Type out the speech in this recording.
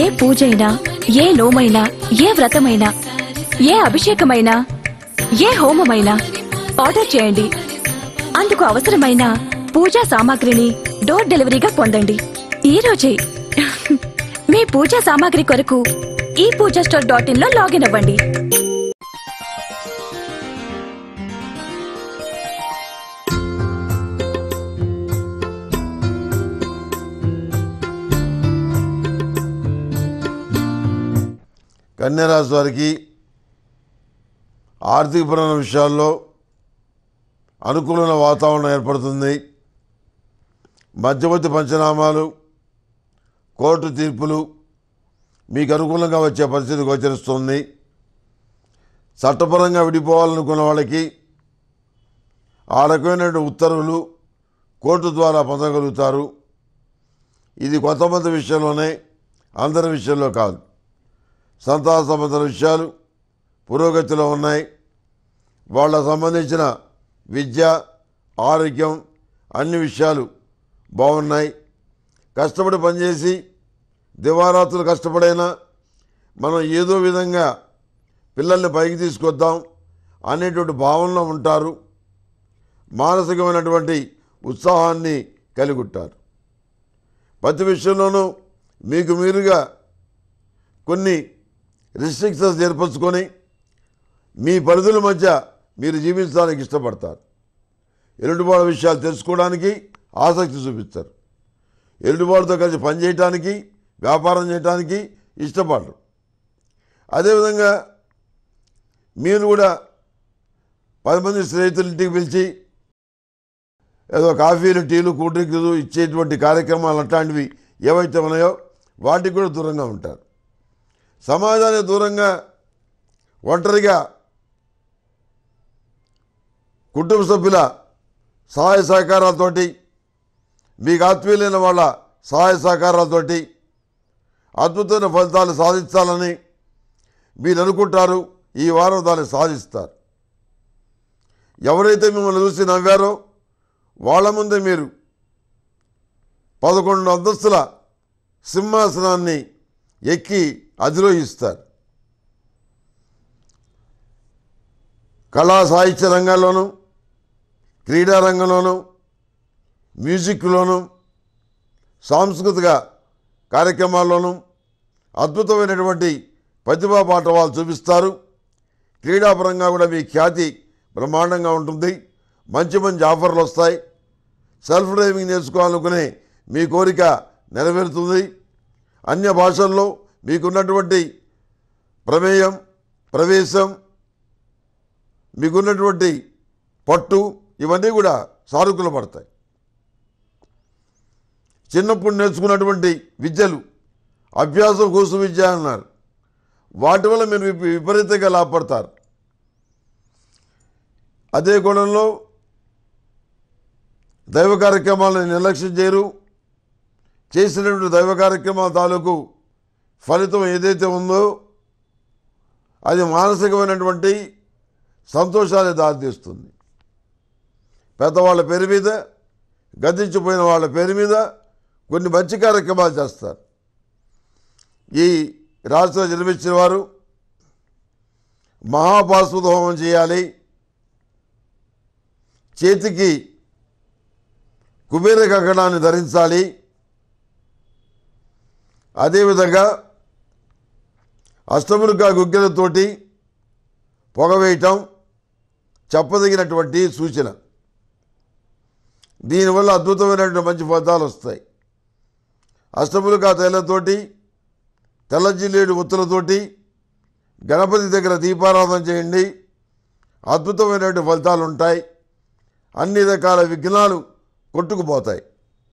ఏ పూజైనా, ఏ లోమైనా, ఏ వ్రతమైనా, ఏ అభిషేకమైనా, ఏ హోమమైనా ఆర్డర్ చేయండి. అందుకు అవసరమైన పూజా సామాగ్రిని డోర్ డెలివరీగా పొందండి. ఈ రోజే మీ పూజా సామాగ్రి కొరకు ఈ పూజా స్టోర్ .in లో లాగిన్ అవ్వండి. కన్యా రాశి వారికి ఆర్థికపరమైన విషయాల్లో అనుకూలమైన వాతావరణం ఏర్పడుతుంది. మధ్యవర్తి పంచనామాలు, కోర్టు తీర్పులు మీకు అనుకూలంగా వచ్చే పరిస్థితి గోచరిస్తుంది. చట్టపరంగా విడిపోవాలనుకున్న వాళ్ళకి ఆ రకమైనటువంటి ఉత్తర్వులు కోర్టు ద్వారా పొందగలుగుతారు. ఇది కొంతమంది విషయంలోనే, అందరి విషయంలో కాదు. సంతాన సంబంధ విషయాలు పురోగతిలో ఉన్నాయి. వాళ్ళ సంబంధించిన విద్య, ఆరోగ్యం అన్ని విషయాలు బాగున్నాయి. కష్టపడి పనిచేసి దివారాత్రులు కష్టపడైనా మనం ఏదో విధంగా పిల్లల్ని పైకి తీసుకొద్దాం అనేటువంటి భావనలో ఉంటారు. మానసికమైనటువంటి ఉత్సాహాన్ని కలిగి ఉంటారు. ప్రతి విషయంలోనూ మీకు మీరుగా కొన్ని రిస్ట్రిక్షన్స్ ఏర్పరచుకొని మీ పరిధుల మధ్య మీరు జీవించడానికి ఇష్టపడతారు. ఎరుడుబాటు విషయాలు తెలుసుకోవడానికి ఆసక్తి చూపిస్తారు. ఎరుడుబాటుతో కలిసి పనిచేయటానికి, వ్యాపారం చేయడానికి ఇష్టపడరు. అదేవిధంగా మీరు కూడా 10 మంది స్నేహితులు ఇంటికి పిలిచి ఏదో కాఫీలు, టీలు, కూల్ డ్రింక్లు ఇచ్చేటువంటి కార్యక్రమాలు అట్లాంటివి ఏవైతే ఉన్నాయో వాటికి కూడా దూరంగా ఉంటారు. సమాజానికి దూరంగా ఒంటరిగా కుటుంబ సభ్యుల సహాయ సహకారాలతోటి, మీకు ఆత్మీయులైన వాళ్ళ సహాయ సహకారాలతోటి అద్భుతమైన ఫలితాలు సాధించాలని మీరు అనుకుంటారు. ఈ వారం దాన్ని సాధిస్తారు. ఎవరైతే మిమ్మల్ని చూసి నవ్వారో వాళ్ళ ముందే మీరు 11 అంతస్తుల సింహాసనాన్ని ఎక్కి అధిరోహిస్తారు. కళా సాహిత్య రంగాల్లోనూ, క్రీడారంగంలోనూ, మ్యూజిక్లోనూ, సాంస్కృతిక కార్యక్రమాల్లోనూ అద్భుతమైనటువంటి ప్రతిభా పాఠవాలు చూపిస్తారు. క్రీడాపరంగా కూడా మీ ఖ్యాతి బ్రహ్మాండంగా ఉంటుంది. మంచి మంచి ఆఫర్లు వస్తాయి. సెల్ఫ్ డ్రైవింగ్ నేర్చుకోవాలనుకునే మీ కోరిక నెరవేరుతుంది. అన్య భాషల్లో మీకున్నటువంటి ప్రమేయం, ప్రవేశం, మీకున్నటువంటి పట్టు ఇవన్నీ కూడా సానుకూల పడతాయి. చిన్నప్పుడు నేర్చుకున్నటువంటి విద్యలు, అభ్యాసం కోసం విద్య అన్నారు, వాటి వల్ల మీరు విపరీతంగా లాభపడతారు. అదే కోణంలో దైవ కార్యక్రమాలను నిర్లక్ష్యం చేయరు. చేసినటువంటి దైవ కార్యక్రమాల తాలూకు ఫలితం ఏదైతే ఉందో అది మానసికమైనటువంటి సంతోషాన్ని దారితీస్తుంది. పెద్దవాళ్ళ పేరు మీద, గతించిపోయిన వాళ్ళ పేరు మీద కొన్ని మంచి కార్యక్రమాలు చేస్తారు. ఈ రాశిలో జన్మించిన వారు మహాభాస్వత హోమం చేయాలి. చేతికి కుబేర కంకణాన్ని ధరించాలి. అదేవిధంగా అష్టముఖ గుగ్గిలతోటి పొగవేయటం చెప్పదగినటువంటి సూచన. దీనివల్ల అద్భుతమైనటువంటి మంచి ఫలితాలు వస్తాయి. అష్టముఖ తైలంతోటి, తెల్ల జిల్లేడు ఒత్తులతోటి గణపతి దగ్గర దీపారాధన చేయండి. అద్భుతమైనటువంటి ఫలితాలు ఉంటాయి. అన్ని రకాల విఘ్నాలు కొట్టుకుపోతాయి.